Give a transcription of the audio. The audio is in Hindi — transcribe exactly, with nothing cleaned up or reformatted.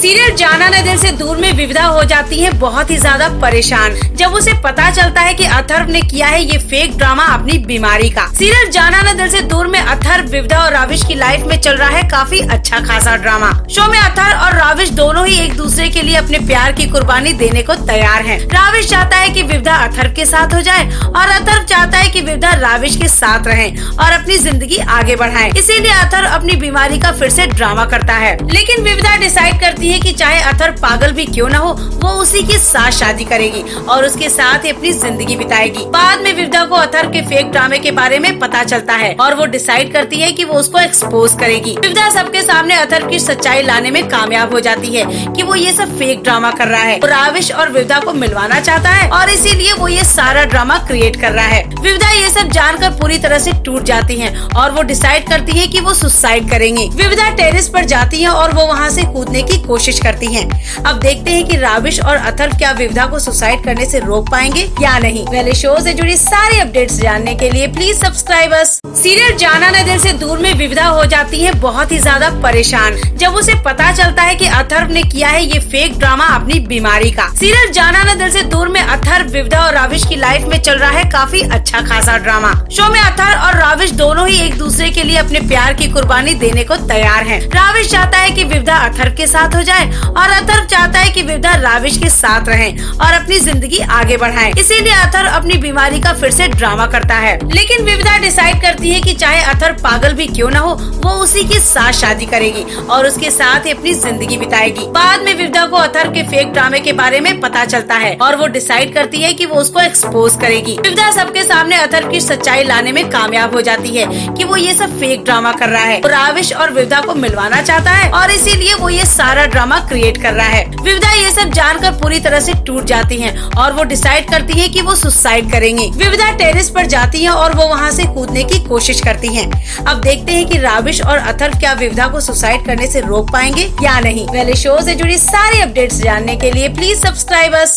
सीरियल जाना ना दिल से दूर में विविधा हो जाती है बहुत ही ज्यादा परेशान जब उसे पता चलता है कि अथर्व ने किया है ये फेक ड्रामा अपनी बीमारी का। सीरियल जाना ना दिल से दूर में अथर्व, विविधा और राविश की लाइफ में चल रहा है काफी अच्छा खासा ड्रामा। शो में अथर्व और राविश दोनों ही एक दूसरे के लिए अपने प्यार की कुर्बानी देने को तैयार है। राविश चाहता है कि विविधा अथर्व के साथ हो जाए और अथर्व चाहता है कि विविधा राविश के साथ रहे और अपनी जिंदगी आगे बढ़ाए। इसीलिए अथर्व अपनी बीमारी का फिर से ड्रामा करता है, लेकिन विविधा डिसाइड करती है कि चाहे अथर्व पागल भी क्यों ना हो वो उसी के साथ शादी करेगी और उसके साथ ही अपनी जिंदगी बिताएगी। बाद में विविधा को अथर्व के फेक ड्रामे के बारे में पता चलता है और वो डिसाइड करती है कि वो उसको एक्सपोज करेगी। विविधा सबके सामने अथर्व की सच्चाई लाने में कामयाब हो जाती है कि वो ये सब फेक ड्रामा कर रहा है। राविश और विविधा को मिलवाना चाहता है और इसीलिए वो ये सारा ड्रामा क्रिएट कर रहा है। विविधा ये सब जानकर पूरी तरह से टूट जाती है और वो डिसाइड करती है कि वो सुसाइड करेंगी। विविधा टेरेस पर जाती है और वो वहाँ से कूदने की कोशिश करती हैं। अब देखते हैं कि राविश और अथर्व क्या विविधा को सुसाइड करने से रोक पाएंगे या नहीं। पहले शो से जुड़ी सारे अपडेट्स जानने के लिए प्लीज सब्सक्राइब अस। सीरियल जाना ना दिल से दूर में विविधा हो जाती है बहुत ही ज्यादा परेशान जब उसे पता चलता है कि अथर्व ने किया है ये फेक ड्रामा अपनी बीमारी का। सीरियल जाना ना दिल से दूर में अथर्व, विविधा और राविश की लाइफ में चल रहा है काफी अच्छा खासा ड्रामा। शो में अथर्व और राविश दोनों ही एक दूसरे के लिए अपने प्यार की कुर्बानी देने को तैयार है। राविश चाहता है कि विविधा अथर्व के साथ हो जाए और अथर्व चाहता है कि विविधा राविश के साथ रहे और अपनी जिंदगी आगे बढ़ाए। इसीलिए अथर्व अपनी बीमारी का फिर से ड्रामा करता है, लेकिन विविधा डिसाइड करती है कि चाहे अथर्व पागल भी क्यों ना हो वो उसी के साथ शादी करेगी और उसके साथ ही अपनी जिंदगी बिताएगी। बाद में विविधा को अथर्व के फेक ड्रामे के बारे में पता चलता है और वो डिसाइड करती है कि वो उसको एक्सपोज करेगी। विविधा सबके सामने अथर्व की सच्चाई लाने में कामयाब हो जाती है कि वो ये सब फेक ड्रामा कर रहा है। राविश और विविधा को मिलवाना चाहता है और इसीलिए वो ये सारा ड्रामा क्रिएट कर रहा है। विविधा ये सब जानकर पूरी तरह से टूट जाती है और वो डिसाइड करती है कि वो सुसाइड करेंगी। विविधा टेरेस पर जाती है और वो वहाँ से कूदने की कोशिश करती है। अब देखते हैं कि राविश और अथर्व क्या विविधा को सुसाइड करने से रोक पाएंगे या नहीं। पहले शो से जुड़ी सारे अपडेट्स जानने के लिए प्लीज सब्सक्राइब अस।